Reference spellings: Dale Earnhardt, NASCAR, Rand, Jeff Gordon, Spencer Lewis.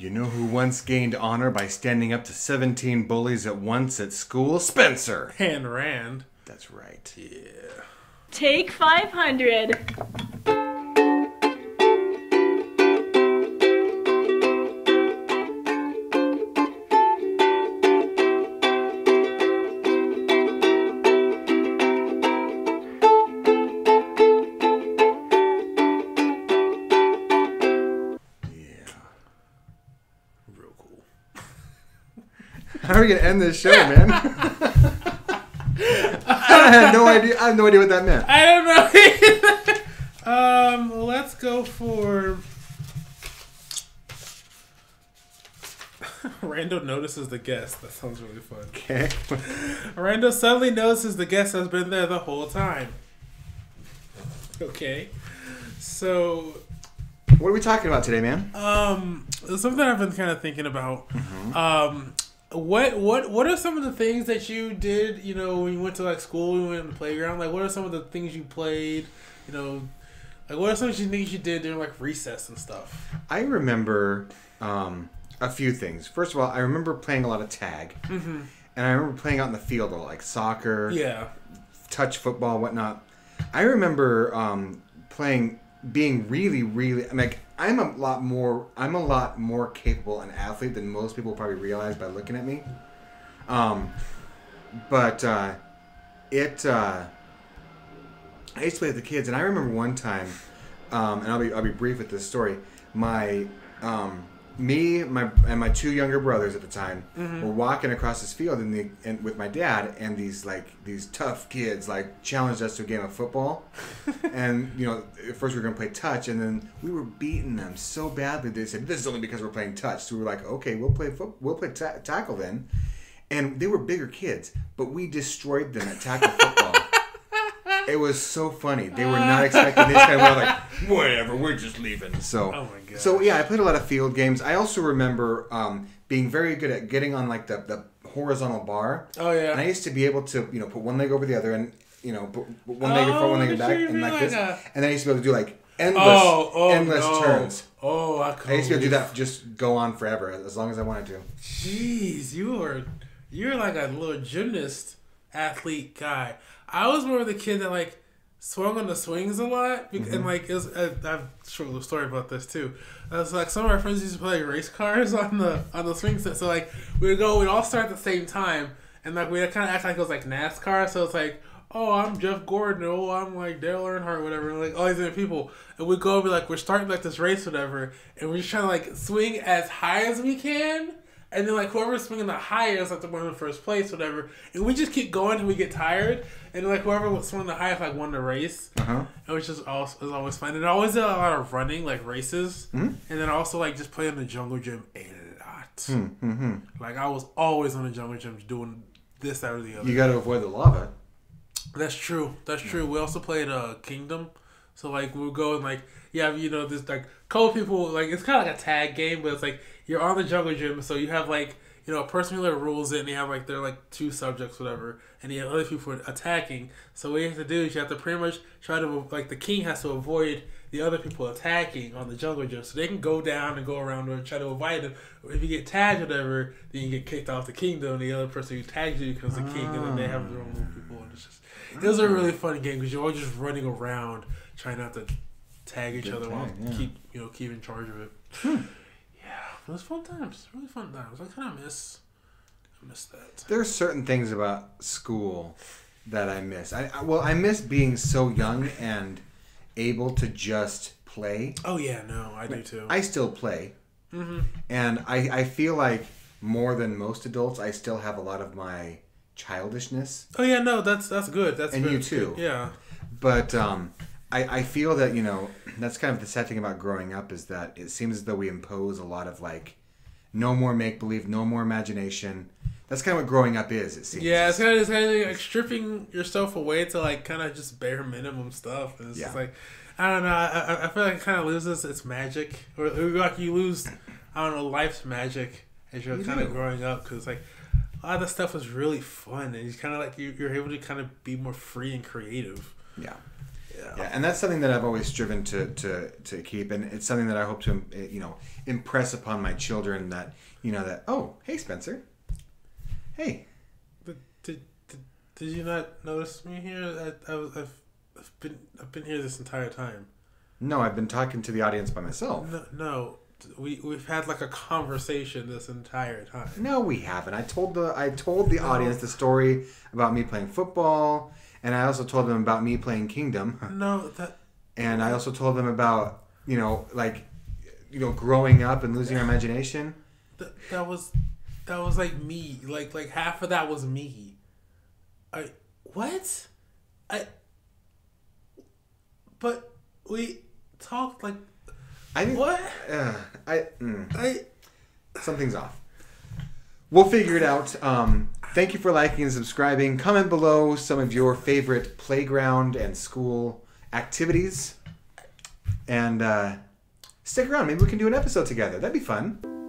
You know who once gained honor by standing up to 17 bullies at once at school? Spencer! And Rand. That's right. Yeah. Take 500. How are we gonna end this show, man? I have no idea what that meant. I don't know. Let's go for Rando notices the guest. That sounds really fun. Okay. Rando suddenly notices the guest has been there the whole time. Okay. So what are we talking about today, man? Something I've been kind of thinking about. Mm-hmm. What are some of the things that you did, you know, when you went to like school, when you went to the playground? Like, what are some of the things you played, you know, like what are some of the things you did during like recess and stuff? I remember a few things. First of all, I remember playing a lot of tag. Mm-hmm. And I remember playing out in the field a lot, like soccer, yeah, touch football, whatnot. I remember being really I'm like, I'm a lot more capable an athlete than most people probably realize by looking at me. But I used to play with the kids, and I remember one time, and I'll be brief with this story. Me and my two younger brothers at the time, mm-hmm, were walking across this field and with my dad, and these tough kids like challenged us to a game of football. And you know, at first we were gonna play touch, and then we were beating them so badly they said, "This is only because we're playing touch." So we were like, "Okay, we'll play tackle then." And they were bigger kids, but we destroyed them at tackle football. It was so funny. They were not expecting this kind of. We were like, whatever, we're just leaving. So, oh my God. So yeah, I played a lot of field games. I also remember being very good at getting on like the horizontal bar. Oh yeah. And I used to be able to, you know, put one leg over the other, and you know, put one leg in front, one leg back, and like this. And then I used to be able to do like endless turns. Oh, I couldn't. I used to be able to do that. Just go on forever as long as I wanted to. Jeez, you're like a little gymnast athlete guy. I was more of the kid that like swung on the swings a lot, because, mm-hmm, and like I've told a story about this too. I was like, some of our friends used to play race cars on the swing set, so like we'd all start at the same time, and like we kind of act like it was like NASCAR. So it's like, oh, I'm Jeff Gordon, oh, I'm like Dale Earnhardt, whatever, and like all these different people, and we go over like we're starting like this race, whatever, and we're just trying to like swing as high as we can. And then, like, whoever's swinging the highest, like, the one in first place, whatever. And we just keep going until we get tired. And, like, whoever was swinging the highest, like, won the race. Uh-huh. It was just it was always fun. And I always did a lot of running, like, races. Mm-hmm. And then also, like, just playing the jungle gym a lot. Mm-hmm. Like, I was always on the jungle gym doing this, that, or the other. You got to avoid the lava. That's true. That's true. We also played Kingdom. So, like, we'll go and, like, yeah, you know, this, like, couple people, like, it's kind of like a tag game, but it's, like, you're on the jungle gym, so you have, like, you know, a person who, like, rules it, and you have, like, they're, like, two subjects, whatever, and you have other people attacking. So what you have to do is you have to pretty much try to, like, the king has to avoid the other people attacking on the jungle gym, so they can go down and go around and try to avoid them. If you get tagged, whatever, then you get kicked off the kingdom, and the other person who tags you becomes the king, and then they have their own little people, and it's just... It was a really fun game because you're all just running around trying not to tag each other while keep in charge of it. Yeah, it was fun times. Really fun times. I kind of miss that. There are certain things about school that I miss. I miss being so young and able to just play. Oh yeah, no, I do too. I still play, mm-hmm, and I feel like more than most adults, I still have a lot of my childishness. Oh yeah, no, that's good. That's and good. You too. Yeah, but I feel that, you know, that's kind of the sad thing about growing up, is that it seems as though we impose a lot of like, no more make believe, no more imagination. That's kind of what growing up is, it seems. Yeah, it's kind of like stripping yourself away to like kind of just bare minimum stuff. And it's just like, I don't know. I feel like it kind of loses its magic, or like you lose, I don't know, life's magic as you're kind of growing up, because like a lot of the stuff was really fun, and you're kind of like you're able to kind of be more free and creative. Yeah. Yeah, and that's something that I've always striven to keep, and it's something that I hope to, you know, impress upon my children that, you know, that, oh, hey, Spencer. Hey. But did you not notice me here? I've been here this entire time. No, I've been talking to the audience by myself. No. We've had like a conversation this entire time. No, we haven't. I told the audience the story about me playing football, and I also told them about me playing Kingdom. No, that. And I also told them about, you know, like, you know, growing up and losing our imagination. That was like me. Like half of that was me. But we talked like. I think, what? Something's off. We'll figure it out. Thank you for liking and subscribing. Comment below some of your favorite playground and school activities. And stick around. Maybe we can do an episode together. That'd be fun.